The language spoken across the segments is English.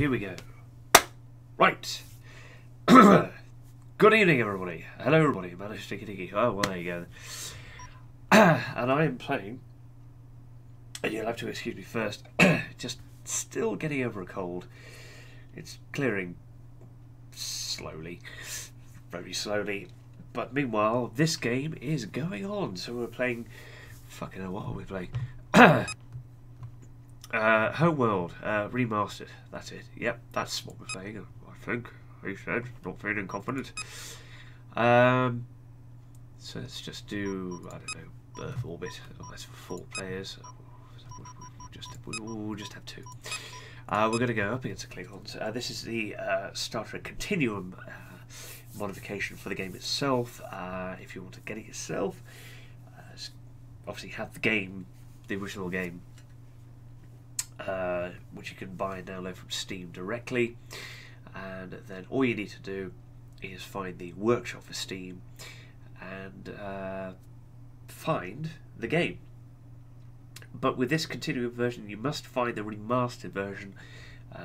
Here we go. Right. Good evening, everybody. Hello, everybody. My name is Diggy. Oh, well, there you go. And I am playing, and you'll have to excuse me first, just still getting over a cold. It's clearing slowly, very slowly. But meanwhile, this game is going on, so we're playing... Fucking hell, what are we playing? Homeworld Remastered, that's it. Yep, that's what we're playing, I think. He said, not feeling confident. So let's just do, I don't know, Earth Orbit. Oh, that's for 4 players. We'll just have 2. We're going to go up against the Klingons. This is the Star Trek Continuum modification for the game itself. If you want to get it yourself, obviously have the game, the original game, which you can buy and download from Steam directly. And then all you need to do is find the workshop for Steam and find the game. But with this continuum version, you must find the remastered version,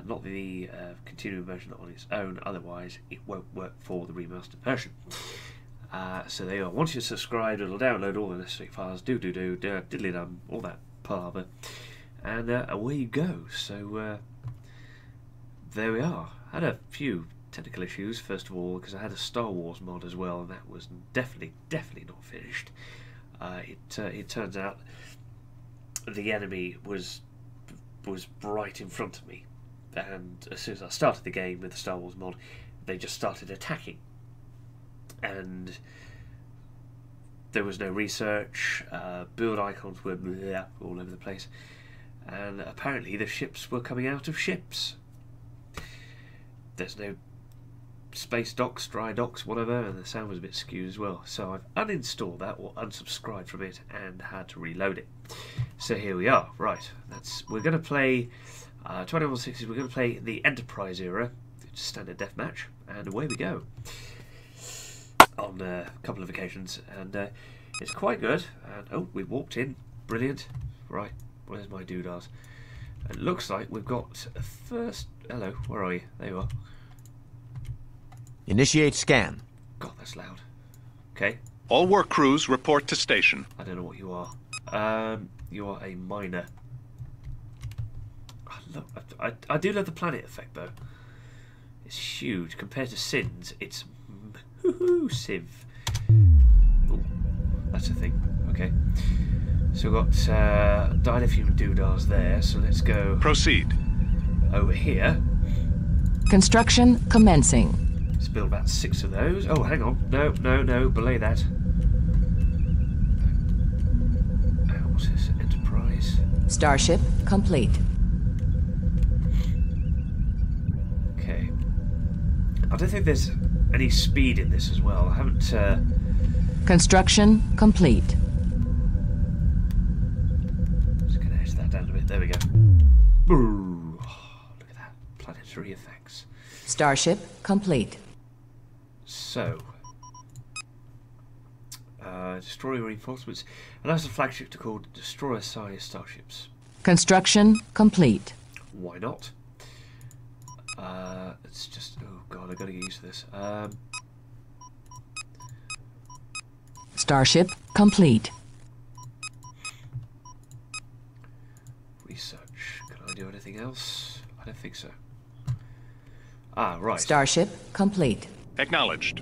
not the continuum version on its own, otherwise it won't work for the remastered version. So there you are. Once you're subscribed, it'll download all the necessary files, diddly-dum, all that palaver, and away you go. So there we are. I had a few technical issues, first of all, because I had a Star Wars mod as well, and that was definitely not finished. It turns out the enemy was right in front of me, and as soon as I started the game with the Star Wars mod, they just started attacking, and there was no research. Build icons were bleh, all over the place, and apparently the ships were coming out of ships. There's no space docks, dry docks, whatever, and the sound was a bit skewed as well. So I've uninstalled that, or unsubscribed from it, and had to reload it. So here we are. Right, we're going to play 2160s. We're going to play the Enterprise era, standard deathmatch, and away we go. On a couple of occasions, and it's quite good. And oh, we walked in, brilliant. Right, where's my doodahs? It looks like we've got a first... Hello, where are you? There you are. Initiate scan. God, that's loud. Okay. All work crews report to station. I don't know what you are. You are a miner. I do love the planet effect, though. It's huge. Compared to SINs, it's massive. Ooh, that's a thing. Okay. So we've got dilithium doodahs there, so let's go... Proceed. ...over here. Construction commencing. Let's build about 6 of those. Oh, hang on. No, no, no. Belay that. What's this? Enterprise. Starship complete. Okay. I don't think there's any speed in this as well. I haven't... Construction complete. There we go. Ooh, look at that. Planetary effects. Starship complete. So. Destroyer reinforcements. Allows the flagship to call destroyer-sized starships. Construction complete. Why not? It's just... Oh, God, I've got to get used to this. Starship complete. Do anything else? I don't think so. Ah, right. Starship complete. Acknowledged.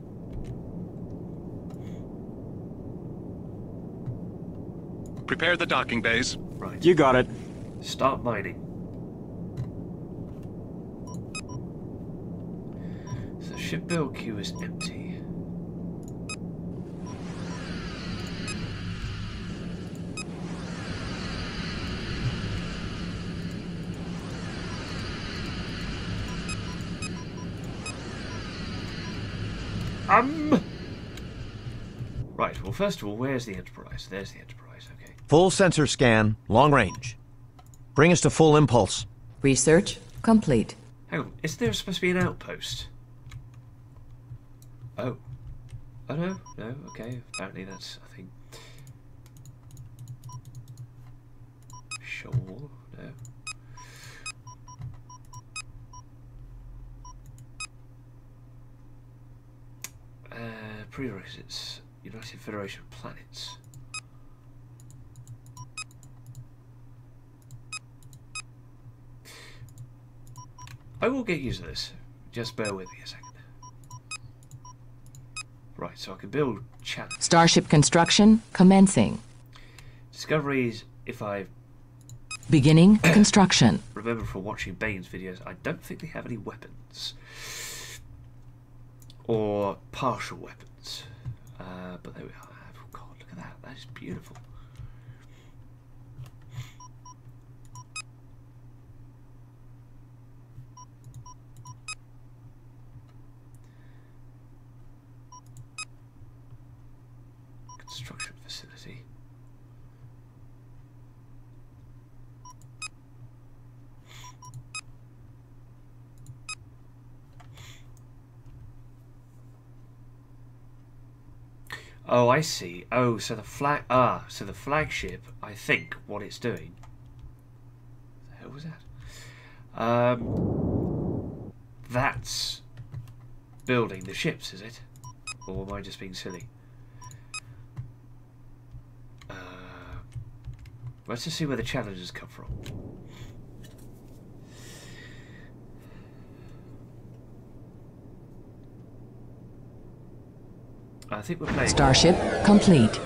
Prepare the docking bays. Right. You got it. Start mining. So ship build queue is empty. Right, well, first of all, where's the Enterprise? There's the Enterprise, okay. Full sensor scan, long range. Bring us to full impulse. Research complete. Hang on, is there supposed to be an outpost? Oh. Oh, no, no, okay. Apparently that's, I think... Sure, no. Prerequisites. United Federation of Planets. I will get used to this. Just bear with me a second. Right, so I can build channels. Starship construction commencing. Discoveries, if I... Beginning construction. Remember from watching Bane's videos, I don't think they have any weapons. Or partial weapons. But there we are. Oh God, look at that. That is beautiful. Construction facility. Oh, I see. Oh, so the flag. Ah, so the flagship. I think what it's doing. The hell was that? That's building the ships, is it? Or am I just being silly? Let's just see where the challenges come from. I think we're playing. Starship complete.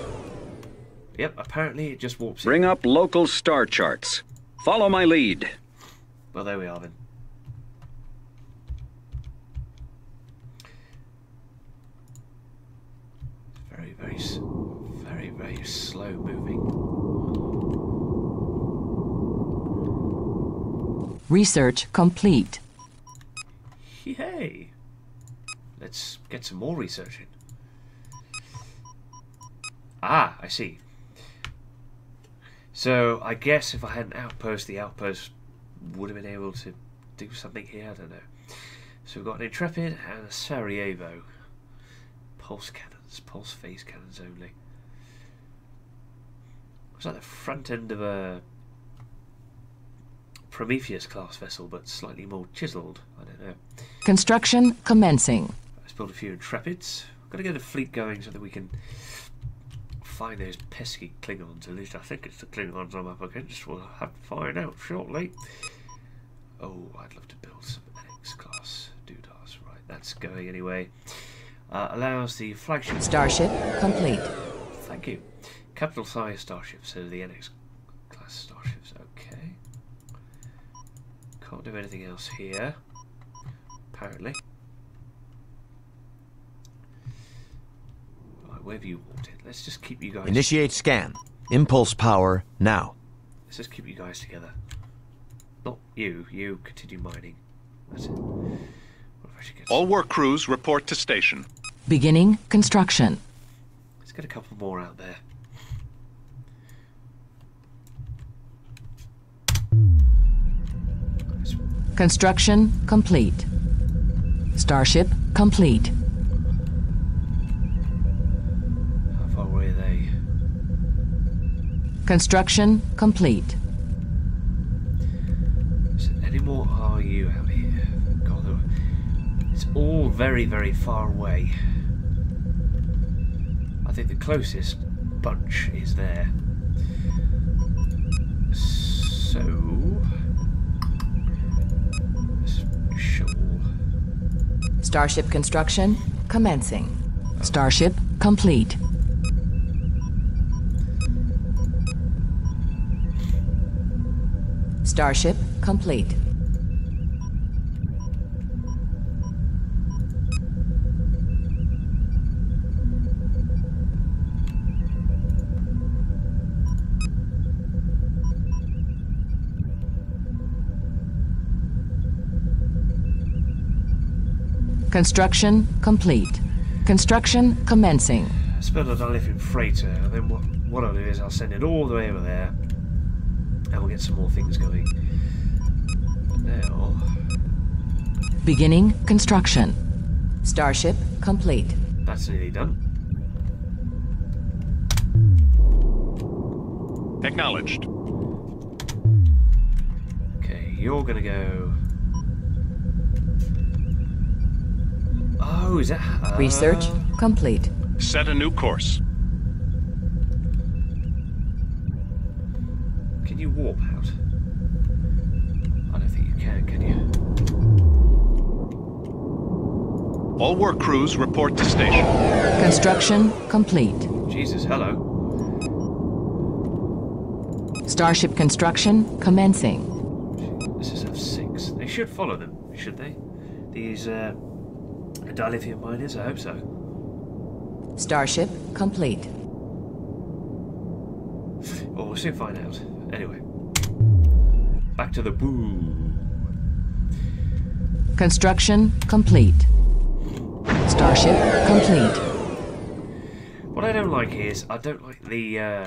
Yep, apparently it just warps in. Bring up local star charts. Follow my lead. Well, there we are then. Very, very, very, very slow moving. Research complete. Yay! Let's get some more research in. Ah, I see. So, I guess if I had an outpost, the outpost would have been able to do something here, I don't know. So we've got an Intrepid and a Sarajevo. Pulse cannons, pulse phase cannons only. It's like the front end of a Prometheus class vessel, but slightly more chiseled. I don't know. Construction commencing. Let's build a few Intrepids. I've got to get a fleet going so that we can find those pesky Klingons. At least I think it's the Klingons I'm up against. We'll have to find out shortly. Oh, I'd love to build some NX class doodars. Right, that's going anyway. Allows the flagship. Starship complete. Thank you. Capital size starship, so the NX class starships. Okay. Can't do anything else here, apparently. Right, wherever you want it. Let's just keep you guys... Initiate scan. Impulse power now. Let's just keep you guys together. Not you. You continue mining. That's it. What if I should get... All work crews report to station. Beginning construction. Let's get a couple more out there. Construction complete. Starship complete. How far away are they? Construction complete. So any more are you out here? God, it's all very, very far away. I think the closest bunch is there. So... Starship construction commencing. Starship complete. Starship complete. Construction complete. Construction commencing. I suppose I'll live in freighter, and then what I'll do is I'll send it all the way over there, and we'll get some more things going. But now... Beginning construction. Starship complete. That's nearly done. Acknowledged. Okay, you're gonna go... Oh, is that... Research complete. Set a new course. Can you warp out? I don't think you can you? All work crews report to station. Construction complete. Jesus, hello. Starship construction commencing. This is F6. They should follow them, should they? These dilithium miners, I hope so. Starship complete. Well, we'll soon find out. Anyway. Back to the boo. Construction complete. Starship complete. What I don't like is, I don't like the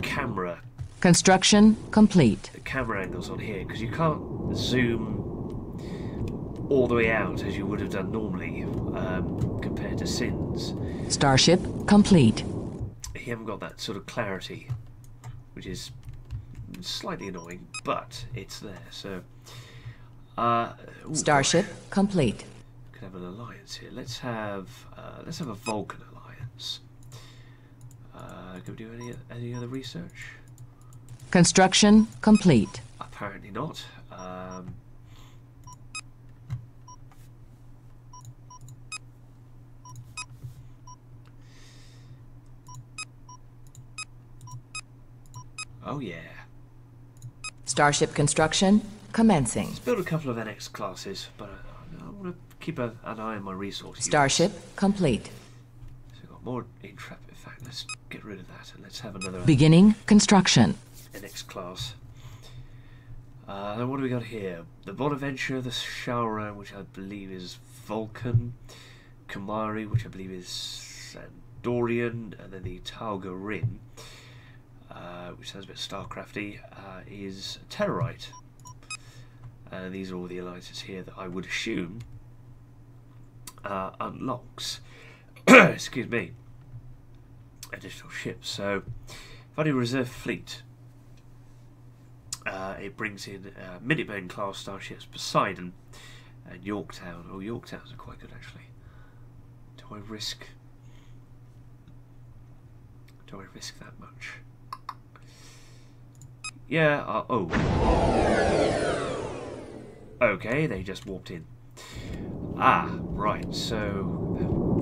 camera. Construction complete. The camera angles on here, because you can't zoom all the way out as you would have done normally compared to SINs. Starship complete. You haven't got that sort of clarity, which is slightly annoying, but it's there. So, ooh, Starship complete. We could have an alliance here. Let's have a Vulcan alliance. Can we do any other research? Construction complete. Apparently not. Oh yeah. Starship construction commencing. Let's build a couple of NX classes, but I want to keep an eye on my resources. Starship complete. So we've got more Intrepid. In fact, let's get rid of that and let's have another. Beginning construction. NX class. Then what do we got here? The Bonaventure, the Shran, which I believe is Vulcan, Kumari, which I believe is Sandorian, and then the Talgarin. Which sounds a bit Starcrafty, is Terrorite. These are all the alliances here that I would assume unlocks excuse me, additional ships. So if I do reserve fleet, it brings in Minuteman class starships, Poseidon and Yorktown. Oh, Yorktowns are quite good actually. Do I risk that much? Yeah, oh. Okay, they just walked in. Ah, right, so...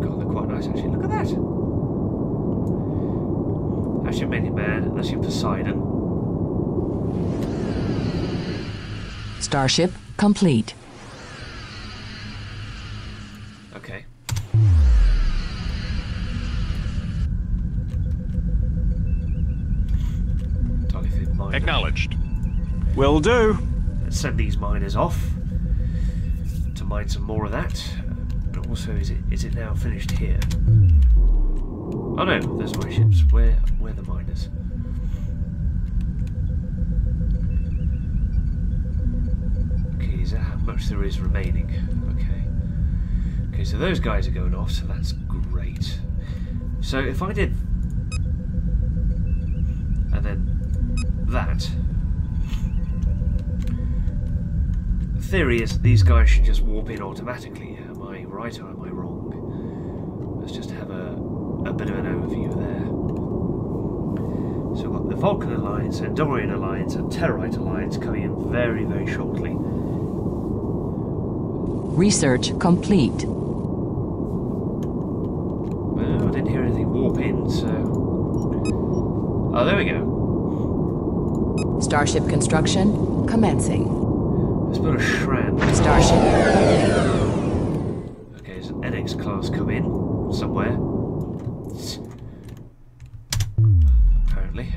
God, they're quite nice, actually. Look at that! That's your Minuteman, that's your Poseidon. Starship complete. Okay. Acknowledged. Will do. Let's send these miners off to mine some more of that. But also, is it now finished here? Oh no, there's my ships. Where are the miners? Okay, is that how much there is remaining? Okay. Okay, so those guys are going off, so that's great. So if I did, and then that. The theory is these guys should just warp in automatically. Am I right or am I wrong? Let's just have a bit of an overview there. So we've got the Vulcan Alliance, Andorian Alliance and Terrorite Alliance coming in very, very shortly. Research complete. Well, I didn't hear anything warp in, so... Oh, there we go. Starship construction commencing. Let's put a Shran. Starship complete. Okay, there's an NX class come in somewhere. Apparently.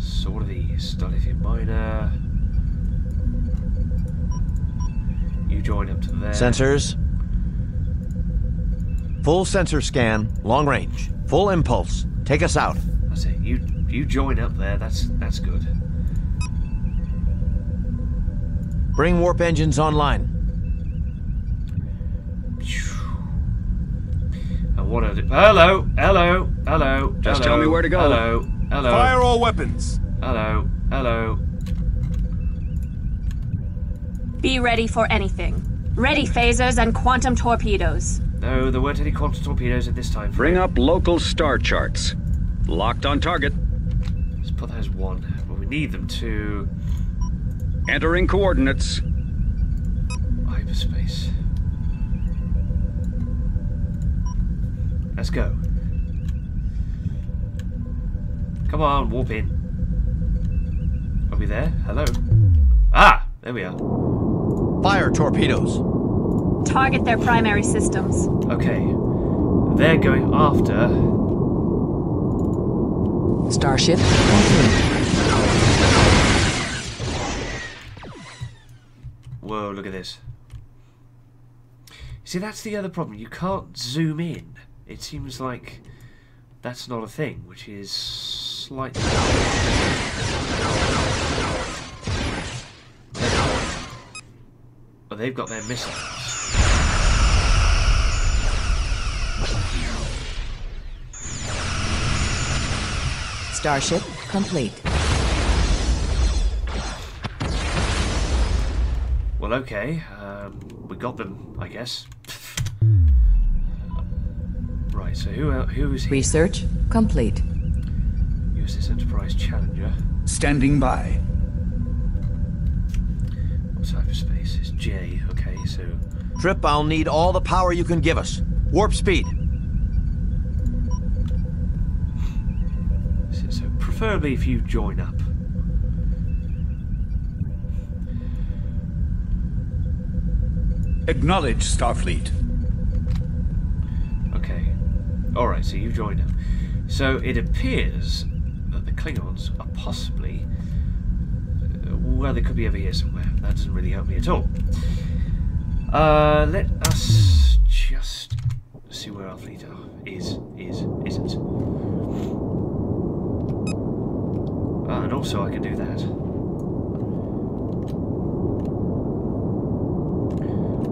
So what are these? Dilithium miner. You join up to there. Sensors. Full sensor scan, long range. Full impulse. Take us out. That's it. You join up there, that's good. Bring warp engines online. And what are the... Hello! Hello! Hello! Just hello, tell me where to go. Hello! Hello! Fire all weapons! Hello! Hello! Be ready for anything. Ready phasers and quantum torpedoes. No, there weren't any quantum torpedoes at this time. Bring up local star charts. Locked on target. Let's put that as one. Well, we need them to... Entering coordinates. Hyperspace. Let's go. Come on, warp in. Are we there? Hello? Ah! There we are. Fire torpedoes. Target their primary systems. Okay. They're going after... Starship. Whoa, look at this. See, that's the other problem. You can't zoom in. It seems like that's not a thing, which is slightly... But they've got their missiles. Starship complete. Well, okay. We got them, I guess. Right, so who is here? Research complete. USS Enterprise Challenger. Standing by. What's hyperspace? It's J. Okay, so... Trip, I'll need all the power you can give us. Warp speed. So preferably if you join up. Acknowledge, Starfleet. Okay. Alright, so you've joined them. So it appears that the Klingons are possibly... well, they could be over here somewhere. That doesn't really help me at all. Let us just see where our fleet isn't. And also I can do that.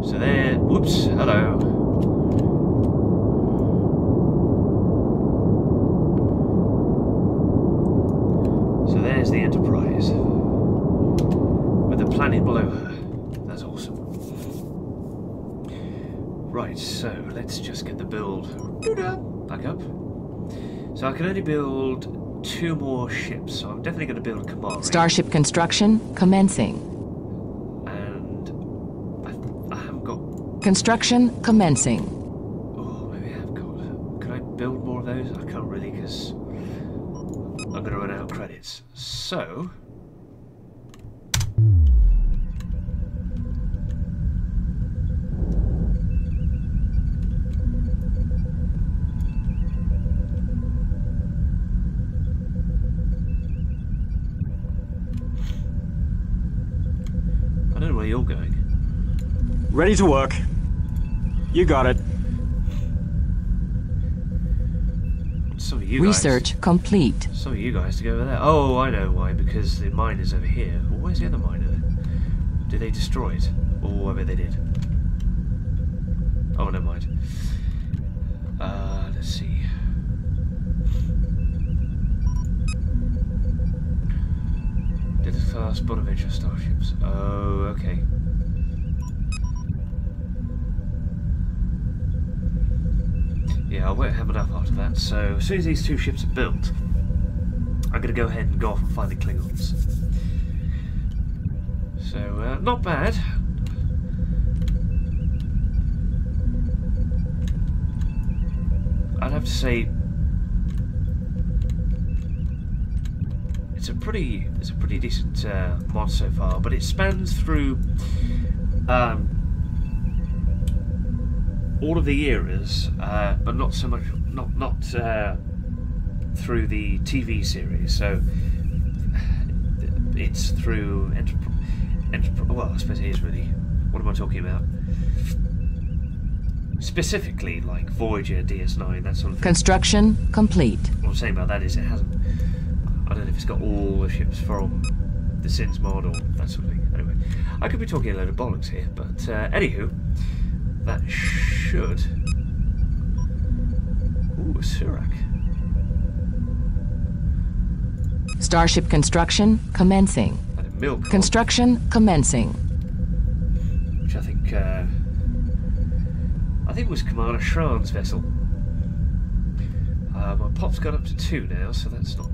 So there, whoops, hello. So there's the Enterprise. With the planet below her. That's awesome. Right, so let's just get the build back up. So I can only build 2 more ships, so I'm definitely going to build Kumari. Starship construction commencing. Construction commencing. Oh, maybe I have got... Can I build more of those? I can't really, because I'm going to run out of credits. So... I don't know where you're going. Ready to work. You got it. Some of you Research guys, complete. Some of you guys to go over there. Oh, I know why. Because the mine is over here. Oh, where's the other mine? Did they destroy it? Oh, I bet they did. Oh, never mind. Let's see. Did the class Bonaventure starships? Oh, okay. Yeah, I won't have enough after that, so as soon as these 2 ships are built, I'm going to go ahead and go off and find the Klingons. So, not bad. I'd have to say... It's a pretty decent mod so far, but it spans through... all of the eras, but not so much, not through the TV series. So it's through Enterprise. Well, I suppose it is really. What am I talking about? Specifically, like Voyager, DS9, that sort of thing. Construction complete. What I'm saying about that is it hasn't. I don't know if it's got all the ships from the SINs mod or that sort of thing. Anyway, I could be talking a load of bollocks here, but anywho. That should... Ooh, Surak. Starship construction commencing. And a milk construction commencing. Which I think I think it was Commander Shran's vessel. My pop's gone up to 2 now, so that's not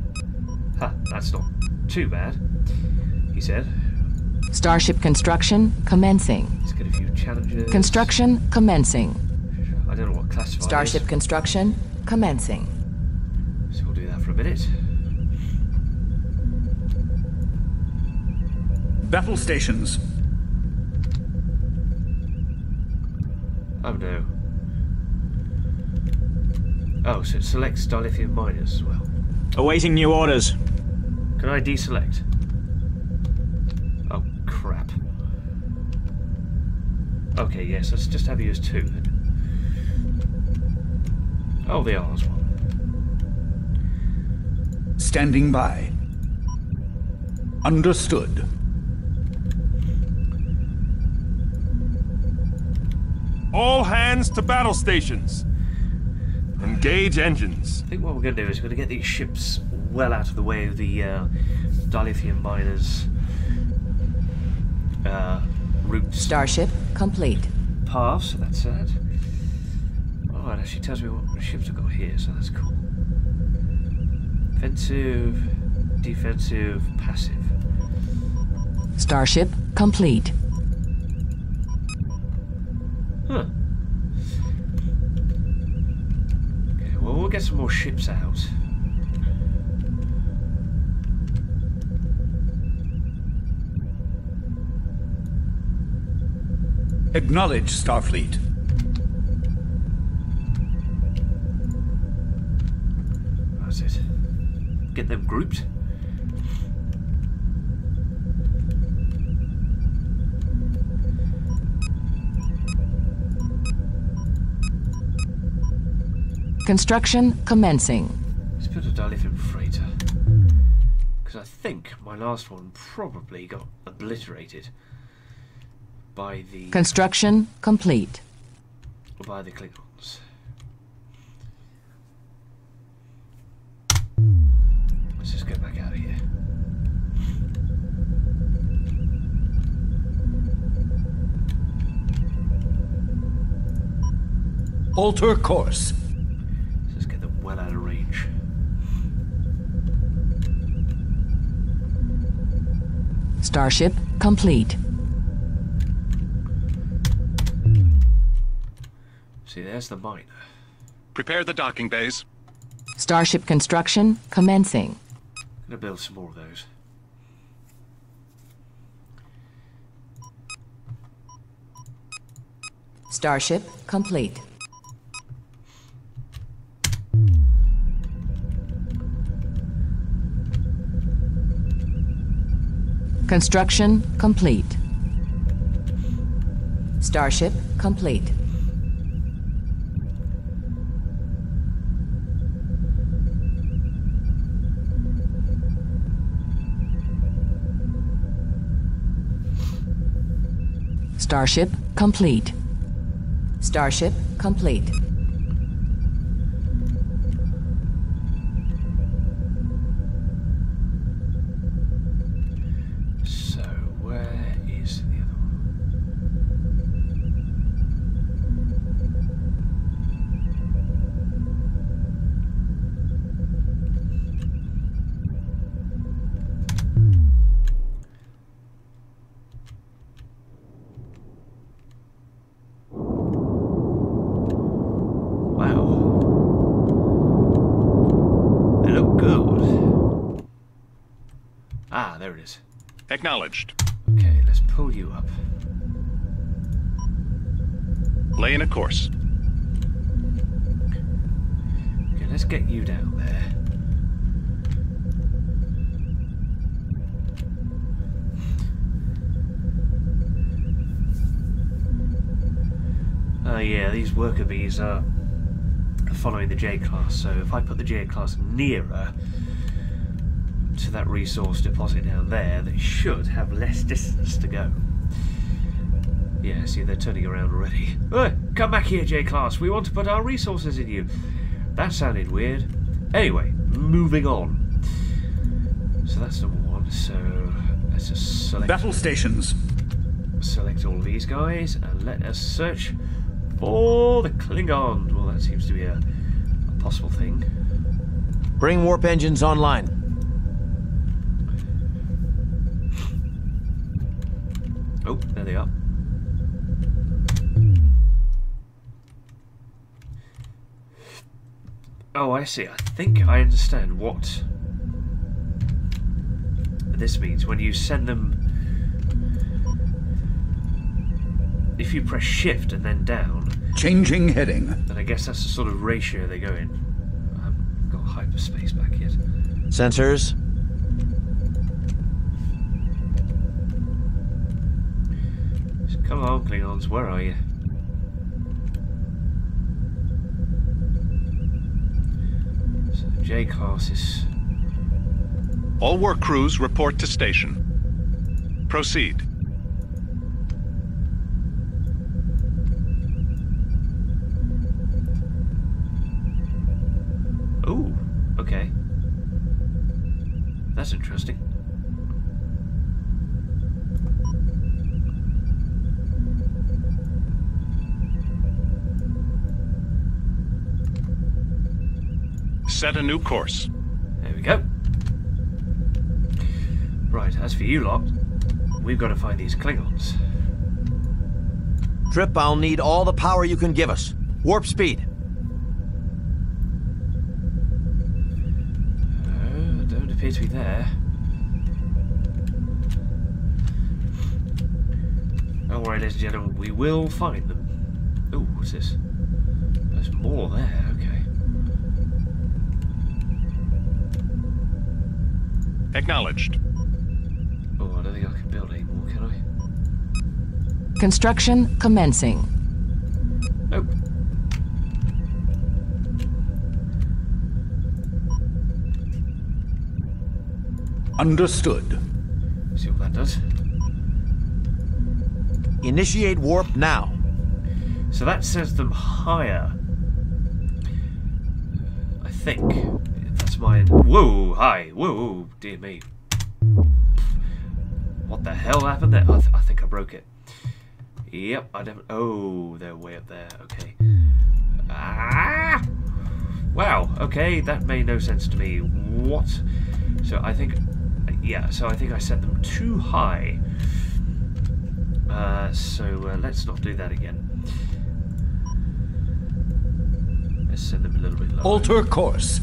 too bad, he said. Starship construction commencing. Let's get a few challenges. Construction commencing. I don't know what classified Starship is. Construction commencing. So we'll do that for a minute. Battle stations. Oh no. Oh, so it selects dilithium miners as well. Awaiting new orders. Can I deselect? Oh, crap. Okay, yes, let's just have you as 2 then. Oh, they are as well. Standing by. Understood. All hands to battle stations. Engage engines. I think what we're going to do is we're going to get these ships well out of the way of the dilithium miners' routes. Starship complete. Path, so that's that. Oh, it actually tells me what ships I've got here, so that's cool. Offensive, defensive, passive. Starship complete. Huh. Okay, well, we'll get some more ships out. Acknowledge, Starfleet. That's it. Get them grouped. Construction commencing. Let's put a dilithium freighter. Because I think my last one probably got obliterated by the... Construction complete. By the Klingons. Let's just get back out of here. Alter course. Well out of range. Starship complete. See, there's the miner. Prepare the docking bays. Starship construction commencing. Gonna build some more of those. Starship complete. Construction complete. Starship complete. Starship complete. Starship complete. Acknowledged. Okay, let's pull you up. Lay in a course. Okay, let's get you down there. Oh yeah, these worker bees are following the J-class, so if I put the J-class nearer to that resource deposit down there, that should have less distance to go. Yeah, see, they're turning around already. Come back here, J-Class. We want to put our resources in you. That sounded weird. Anyway, moving on. So that's number 1. So let's just select... Battle stations. Select all these guys and let us search Or the Klingons. Well, that seems to be a possible thing. Bring warp engines online. Oh, there they are. Oh, I see. I think I understand what this means. When you send them... If you press shift and then down... Changing heading. Then I guess that's the sort of ratio they go in. I haven't got hyperspace back yet. Sensors. So come on, Klingons, where are you? J-class is... All work crews report to station. Proceed. Ooh, okay. That's interesting. Set a new course. There we go. Right, as for you lot, we've got to find these Klingons. Trip, I'll need all the power you can give us. Warp speed. Don't appear to be there. Don't worry, ladies and gentlemen, we will find them. Ooh, what's this? There's more there, okay. Acknowledged. Oh, I don't think I can build anymore, can I? Construction commencing. Nope. Understood. See what that does. Initiate warp now. So that sends them higher. I think. Mine. Whoa, hi, whoa, dear me. What the hell happened there? I think I broke it. Yep, I don't. Oh, they're way up there, okay. Ah! Wow, okay, that made no sense to me. What? So I think, yeah, so I think I set them too high. So let's not do that again. Let's send them a little bit lower. Alter course.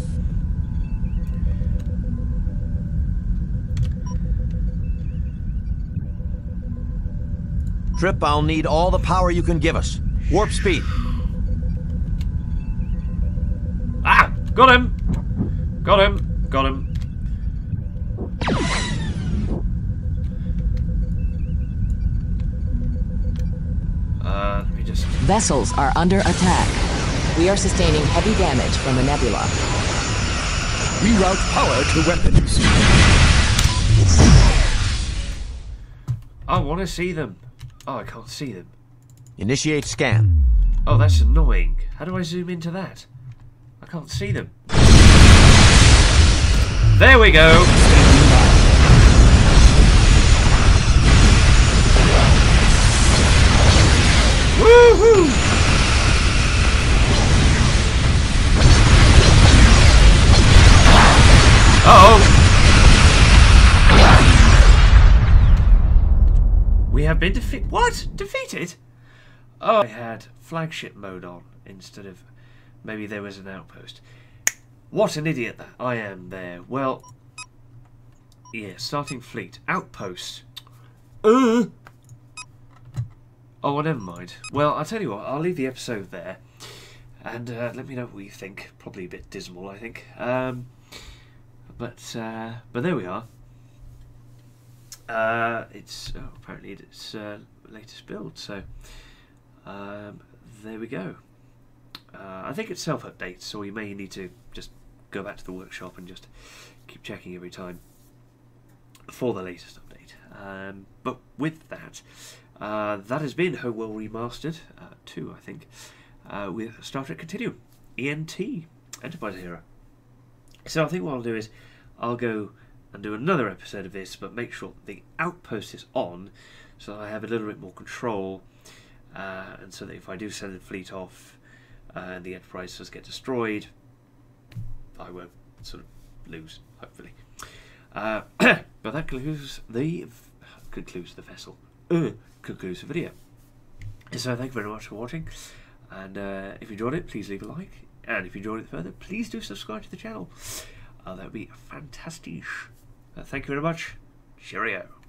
Trip, I'll need all the power you can give us. Warp speed. Ah! Got him! Got him! Got him. Let me just... Vessels are under attack. We are sustaining heavy damage from the nebula. Reroute power to weapons. I want to see them. Oh, I can't see them. Initiate scan. Oh, that's annoying. How do I zoom into that? I can't see them. There we go! Woohoo! Uh-oh! We have been defeated. What? Defeated? Oh, I had flagship mode on instead of maybe there was an outpost. What an idiot that I am there. Well, yeah, starting fleet. Outpost. Oh, well, never mind. Well, I'll tell you what, I'll leave the episode there. And let me know what you think. Probably a bit dismal, I think. But there we are. It's apparently its latest build, so there we go. I think it's self-updates, so you may need to just go back to the workshop and just keep checking every time for the latest update. But with that, that has been Homeworld Remastered 2, I think, with Star Trek Continuum, ENT, Enterprise Era. So I think what I'll do is I'll go and do another episode of this, but make sure the outpost is on so that I have a little bit more control and so that if I do send the fleet off and the Enterprise does get destroyed, I won't sort of lose, hopefully. But that concludes the vessel. Concludes the video. So thank you very much for watching, and if you enjoyed it, please leave a like, and if you enjoyed it further, please do subscribe to the channel. That would be fantastic. Thank you very much. Cheerio.